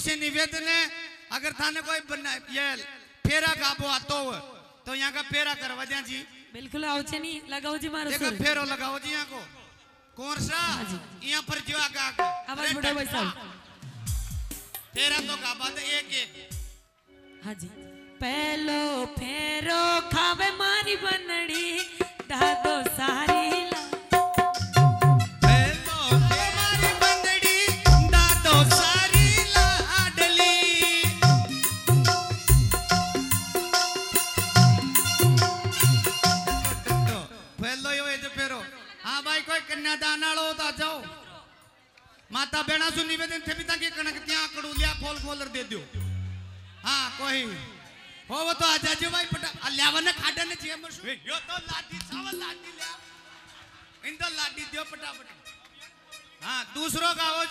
से निवेदन है, अगर थाने कोई ये फेरा गाबो आतो हो तो यहाँ का फेरा करवा दिया जी। बिल्कुल आओ जी, नहीं लगाओ जी, मारो देखो फेरो लगाओ जी। यहाँ को कौन सा यहाँ पर जो आगा आवाज बढ़ाओ भाई साहब, फेरा तो गाबा दे एक एक। हाँ जी, पहलो फेरो खावे मारी बनड़ी दादो सारी ला, पहलो फेरो मारी बनड़ी दादो सारी लाडली, पहलो यो एज फेरो। हाँ भाई, कोई कन्यादान आलो तो आ जाओ। माता बेना सु निवेदन थे पिता की कनक त्या कड़ू लिया खोल खोलर दे दियो। हाँ कोई हो वो तो आ जाजो भाई पटा अल्यावन खाडा ने जे मसु यो तो लाठी सावल लाठी ले इन तो लाठी दियो फटाफट। हां दूसरो गाओ जी।